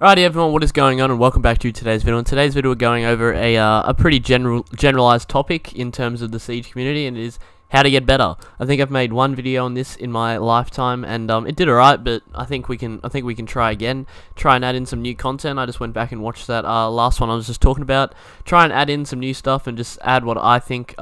Alrighty everyone, what is going on and welcome back to today's video. In today's video we're going over a pretty generalized topic in terms of the Siege community, and it is how to get better. I think I've made one video on this in my lifetime and it did alright, but I think we can try again. Try and add in some new content. I just went back and watched that last one I was just talking about. Try and add in some new stuff and just add what I think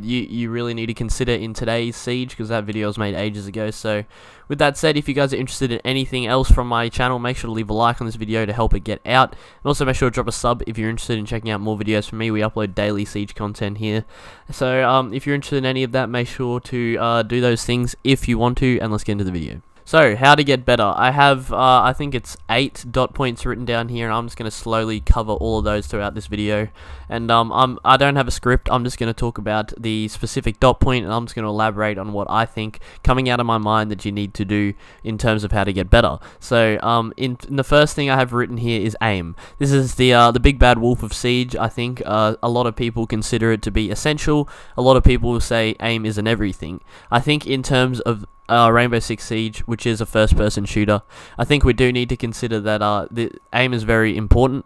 you really need to consider in today's Siege, because that video was made ages ago. So with that said, if you guys are interested in anything else from my channel, make sure to leave a like on this video to help it get out. And also make sure to drop a sub if you're interested in checking out more videos from me. We upload daily Siege content here. So if you're interested in any of that, make sure to do those things if you want to, and let's get into the video. So, how to get better. I have, I think it's 8 dot points written down here, and I'm just going to slowly cover all of those throughout this video. And I don't have a script. I'm just going to talk about the specific dot point, and I'm just going to elaborate on what I think, coming out of my mind, that you need to do in terms of how to get better. So, in the first thing I have written here is aim. This is the big bad wolf of Siege, I think. A lot of people consider it to be essential. A lot of people will say aim isn't everything. I think in terms of Rainbow Six Siege, which is a first-person shooter, I think we do need to consider that the aim is very important.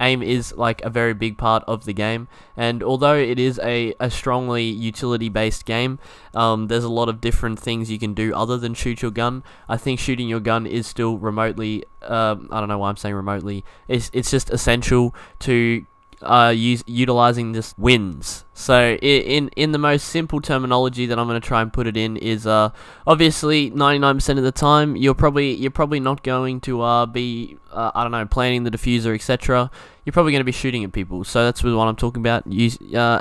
Aim is like a very big part of the game, and although it is a strongly utility-based game, there's a lot of different things you can do other than shoot your gun. I think shooting your gun is still remotely, I don't know why I'm saying remotely, it's just essential to utilizing this wins. So in the most simple terminology that I'm going to try and put it in is obviously 99% of the time you're probably not going to be I don't know, planning the diffuser, etc. You're probably going to be shooting at people. So that's what I'm talking about.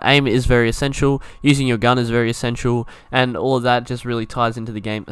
Aim is very essential. Using your gun is very essential, and all of that just really ties into the game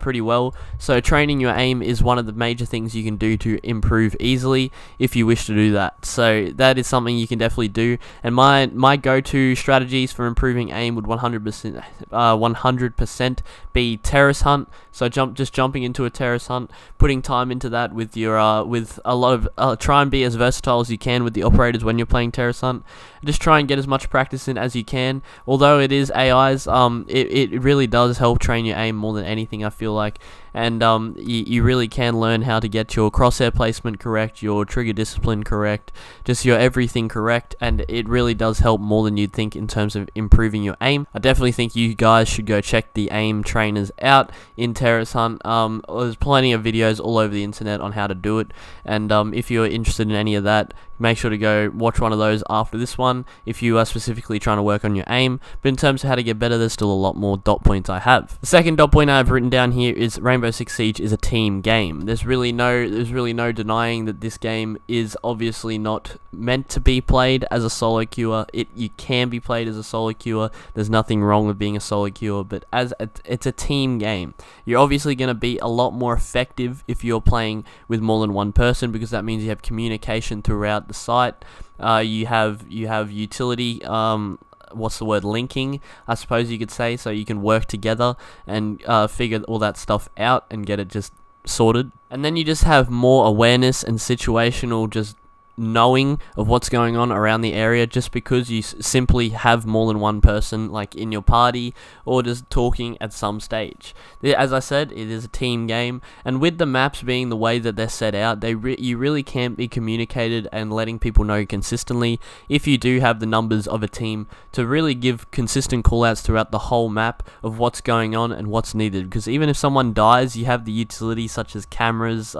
pretty well. So training your aim is one of the major things you can do to improve easily if you wish to do that. So that is something you can definitely do. And my go-to strategies for improving aim would 100% be Terrace Hunt. So just jumping into a Terrace Hunt, putting time into that with your with a lot of try and be as versatile as you can with the operators when you're playing Terrace Hunt. Just try and get as much practice in as you can. Although it is AIs, it really does help train your aim more than anything, I feel like. And you really can learn how to get your crosshair placement correct, your trigger discipline correct, just your everything correct, and it really does help more than you'd think in terms of improving your aim. I definitely think you guys should go check the aim trainers out in Terrace Hunt. There's plenty of videos all over the internet on how to do it, and if you're interested in any of that, make sure to go watch one of those after this one if you are specifically trying to work on your aim. But in terms of how to get better, there's still a lot more dot points I have. The second dot point I've written down here is Rainbow Six Siege is a team game. There's really no denying that this game is obviously not meant to be played as a solo queue. You can be played as a solo queue. There's nothing wrong with being a solo queue, but it's a team game. You're obviously going to be a lot more effective if you're playing with more than one person, because that means you have communication throughout the site. You have utility, what's the word, linking, I suppose you could say, so you can work together and figure all that stuff out and get it just sorted. And then you just have more awareness and situational just knowing of what's going on around the area, just because you simply have more than one person like in your party or just talking at some stage. As I said, it is a team game, and with the maps being the way that they're set out, you really can't be communicated and letting people know consistently if you do have the numbers of a team to really give consistent callouts throughout the whole map of what's going on and what's needed. Because even if someone dies, you have the utilities such as cameras,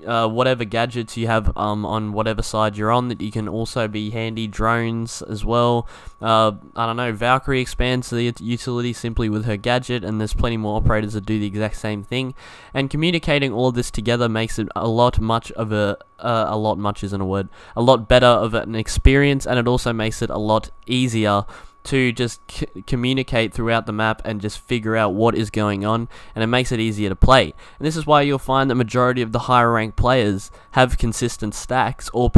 whatever gadgets you have on whatever side you're on, that you can also be handy. Drones as well. I don't know, Valkyrie expands the utility simply with her gadget, and there's plenty more operators that do the exact same thing, and communicating all of this together makes it a lot better of an experience, and it also makes it a lot easier to just communicate throughout the map and just figure out what is going on, and it makes it easier to play. And this is why you'll find the majority of the higher ranked players have consistent stacks, or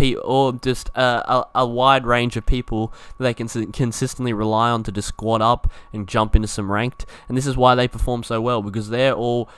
just a wide range of people that they can consistently rely on to just squad up and jump into some ranked. And this is why they perform so well, because they're all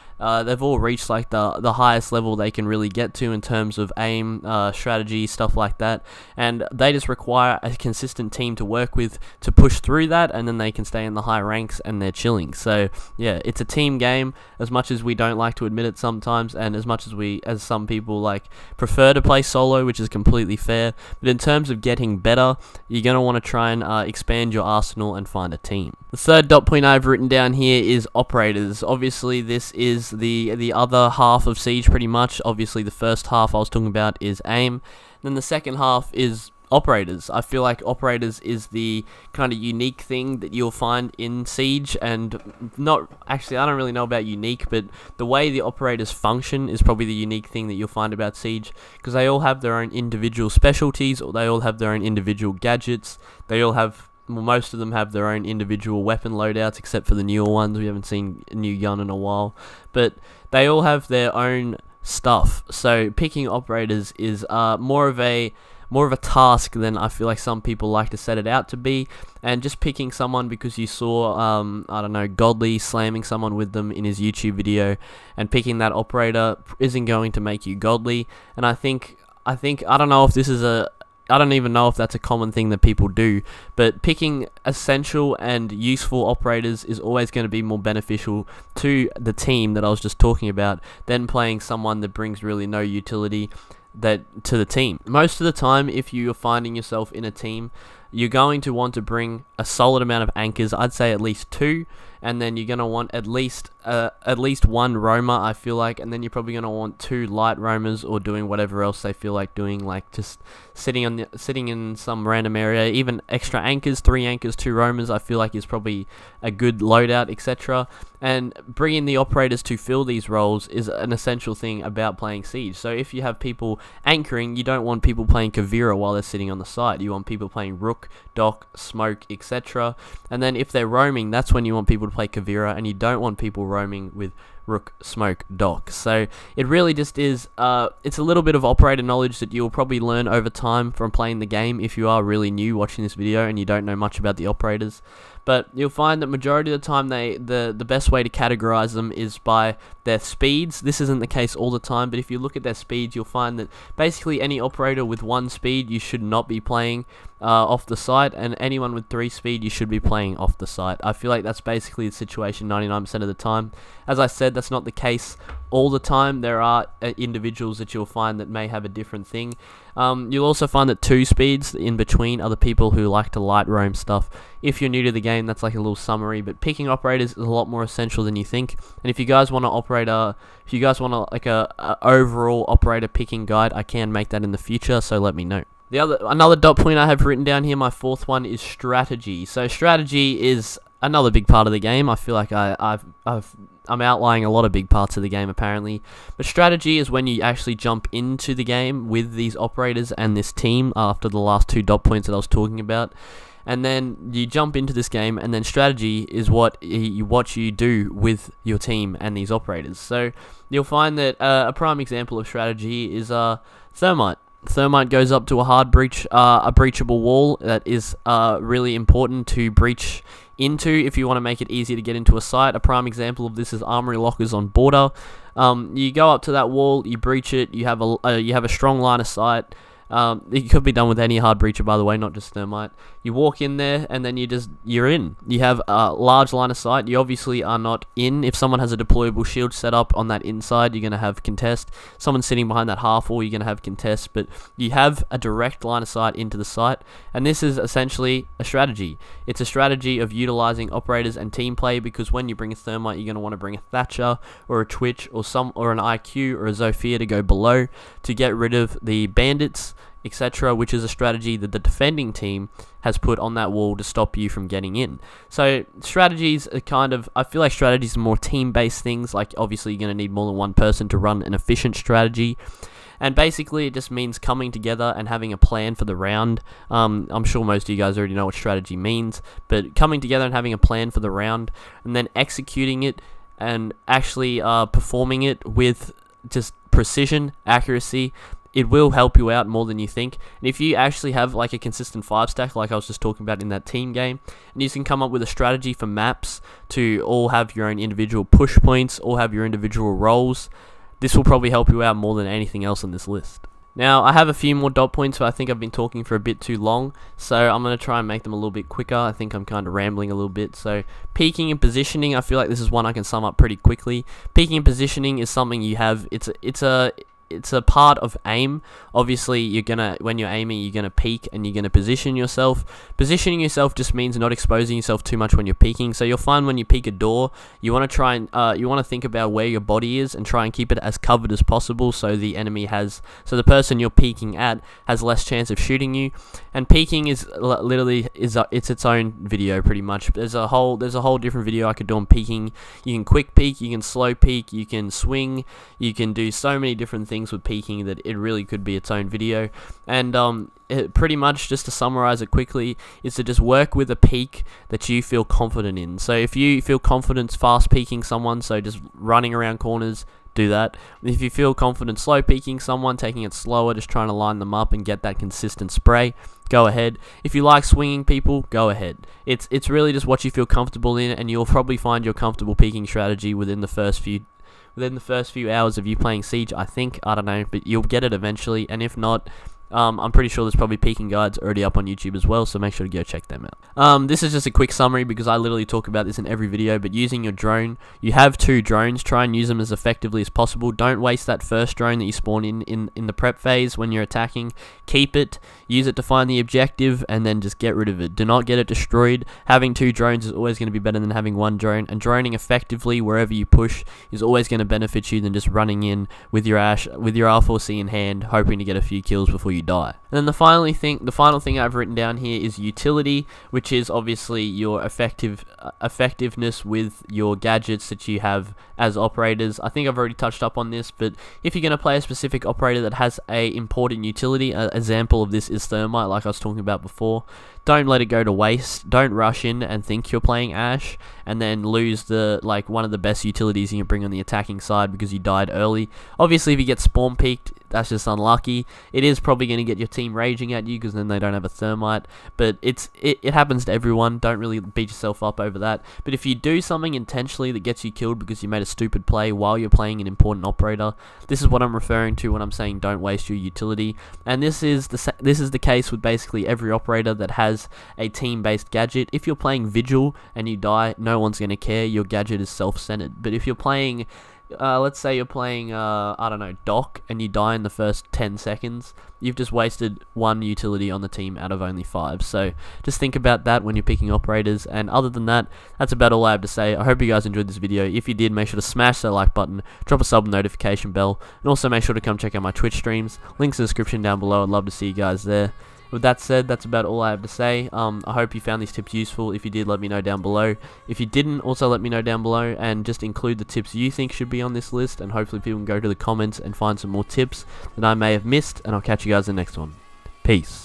They've all reached like the highest level they can really get to in terms of aim, strategy, stuff like that, and they just require a consistent team to work with to push through that, and then they can stay in the high ranks and they're chilling. So yeah, it's a team game, as much as we don't like to admit it sometimes, and as much as some people like prefer to play solo, which is completely fair, but in terms of getting better, you're going to want to try and expand your arsenal and find a team. The third dot point I've written down here is operators. Obviously this is the other half of Siege pretty much. Obviously the first half I was talking about is aim, then the second half is operators. I feel like operators is the kind of unique thing that you'll find in Siege, and not actually, I don't really know about unique, but the way the operators function is probably the unique thing that you'll find about Siege, because they all have their own individual specialties, or they all have their own individual gadgets, they all have, well, most of them have their own individual weapon loadouts, except for the newer ones. We haven't seen a new gun in a while, but they all have their own stuff. So picking operators is more of a task than I feel like some people like to set it out to be, and just picking someone because you saw, I don't know, Godly slamming someone with them in his YouTube video, and picking that operator isn't going to make you Godly. And I think, I don't know if this is a, I don't even know if that's a common thing that people do, but picking essential and useful operators is always going to be more beneficial to the team that I was just talking about than playing someone that brings really no utility that to the team. Most of the time, if you're finding yourself in a team, you're going to want to bring a solid amount of anchors. I'd say at least 2, and then you're going to want at least 1 roamer, I feel like, and then you're probably going to want 2 light roamers, or doing whatever else they feel like doing, like just sitting in some random area. Even extra anchors, 3 anchors, 2 roamers, I feel like is probably a good loadout, etc. And bringing the operators to fill these roles is an essential thing about playing Siege. So if you have people anchoring, you don't want people playing Kavira while they're sitting on the side. You want people playing Rook, Doc, Smoke, etc. And then if they're roaming, that's when you want people to play Kavira, and you don't want people roaming with Rook, Smoke, Doc. So it really just is, it's a little bit of operator knowledge that you'll probably learn over time from playing the game if you are really new watching this video and you don't know much about the operators. But you'll find that majority of the time the best way to categorize them is by their speeds. This isn't the case all the time, but if you look at their speeds, you'll find that basically any operator with 1 speed you should not be playing off the site, and anyone with 3 speed you should be playing off the site. I feel like that's basically the situation 99% of the time. As I said, that's not the case all the time. There are individuals that you'll find that may have a different thing. You'll also find that 2 speeds in between are the people who like to light roam stuff. If you're new to the game, that's like a little summary, but picking operators is a lot more essential than you think. And if you guys want like a overall operator picking guide, I can make that in the future, so let me know. Another dot point I have written down here, my fourth one, is strategy. So strategy is another big part of the game. I feel like I'm outlining a lot of big parts of the game apparently, but strategy is when you actually jump into the game with these operators and this team after the last 2 dot points that I was talking about. And then you jump into this game, and then strategy is what you do with your team and these operators. So you'll find that a prime example of strategy is Thermite. Thermite goes up to a hard breach, a breachable wall that is really important to breach into if you want to make it easy to get into a site. A prime example of this is Armory Lockers on Border. You go up to that wall, you breach it, you have a strong line of sight. It could be done with any hard breacher, by the way, not just Thermite. You walk in there, and then you're in. You have a large line of sight. You obviously are not in. If someone has a deployable shield set up on that inside, you're going to have contest. Someone's sitting behind that half wall, you're going to have contest. But you have a direct line of sight into the site, and this is essentially a strategy. It's a strategy of utilizing operators and team play, because when you bring a Thermite, you're going to want to bring a Thatcher or a Twitch or an IQ or a Zophia to go below to get rid of the bandits, etc., which is a strategy that the defending team has put on that wall to stop you from getting in. So strategies are kind of, I feel like strategies are more team-based things. Like obviously you're going to need more than 1 person to run an efficient strategy, and basically it just means coming together and having a plan for the round. I'm sure most of you guys already know what strategy means, but coming together and having a plan for the round, and then executing it and actually performing it with just precision, accuracy, it will help you out more than you think. And if you actually have like a consistent 5-stack like I was just talking about in that team game, and you can come up with a strategy for maps to all have your own individual push points, all have your individual roles, this will probably help you out more than anything else on this list. Now, I have a few more dot points, but I think I've been talking for a bit too long, so I'm going to try and make them a little bit quicker. I think I'm kind of rambling a little bit. So, peaking and positioning, I feel like this is one I can sum up pretty quickly. Peaking and positioning is something you have, it's a part of aim. Obviously, when you're aiming, you're going to peek and you're going to position yourself. Positioning yourself just means not exposing yourself too much when you're peeking. So, you'll find when you peek a door, you want to try and you want to think about where your body is and try and keep it as covered as possible, so the enemy has, so the person you're peeking at has less chance of shooting you. And peeking is literally it's its own video pretty much. There's a whole different video I could do on peeking. You can quick peek, you can slow peek, you can swing, you can do so many different things with peeking that it really could be its own video. And pretty much, just to summarize it quickly, is to just work with a peek that you feel confident in. So if you feel confident fast peeking someone, so just running around corners, do that. If you feel confident slow peeking someone, taking it slower, just trying to line them up and get that consistent spray, go ahead. If you like swinging people, go ahead. It's really just what you feel comfortable in, and you'll probably find your comfortable peeking strategy within the first few hours of you playing Siege, I think. I don't know, but you'll get it eventually, and if not, I'm pretty sure there's probably peeking guides already up on YouTube as well, so make sure to go check them out. This is just a quick summary because I literally talk about this in every video, but using your drone, you have 2 drones, try and use them as effectively as possible. Don't waste that first drone that you spawn in the prep phase when you're attacking. Keep it, use it to find the objective, and then just get rid of it. Do not get it destroyed. Having 2 drones is always going to be better than having 1 drone, and droning effectively wherever you push is always going to benefit you than just running in with your Ash, with your R4C in hand, hoping to get a few kills before you die. And then the final thing I've written down here is utility, which is obviously your effectiveness with your gadgets that you have as operators. I think I've already touched up on this, but if you're going to play a specific operator that has a important utility, an example of this is Thermite, like I was talking about before. Don't let it go to waste. Don't rush in and think you're playing Ash and then lose the one of the best utilities you can bring on the attacking side because you died early. Obviously, if you get spawn peeked, that's just unlucky. It is probably going to get your team raging at you because then they don't have a Thermite, but it happens to everyone. Don't really beat yourself up over that. But if you do something intentionally that gets you killed because you made a stupid play while you're playing an important operator, this is what I'm referring to when I'm saying don't waste your utility. And this is the case with basically every operator that has a team-based gadget. If you're playing Vigil and you die, no one's going to care. Your gadget is self-centered. But if you're playing let's say you're playing, I don't know, Doc, and you die in the first 10 seconds, you've just wasted 1 utility on the team out of only 5. So just think about that when you're picking operators. And other than that, that's about all I have to say. I hope you guys enjoyed this video. If you did, make sure to smash that like button, drop a sub and notification bell, and also make sure to come check out my Twitch streams. Links in the description down below. I'd love to see you guys there. With that said, that's about all I have to say. I hope you found these tips useful. If you did, let me know down below. If you didn't, also let me know down below, and just include the tips you think should be on this list, and hopefully people can go to the comments and find some more tips that I may have missed, and I'll catch you guys in the next one. Peace.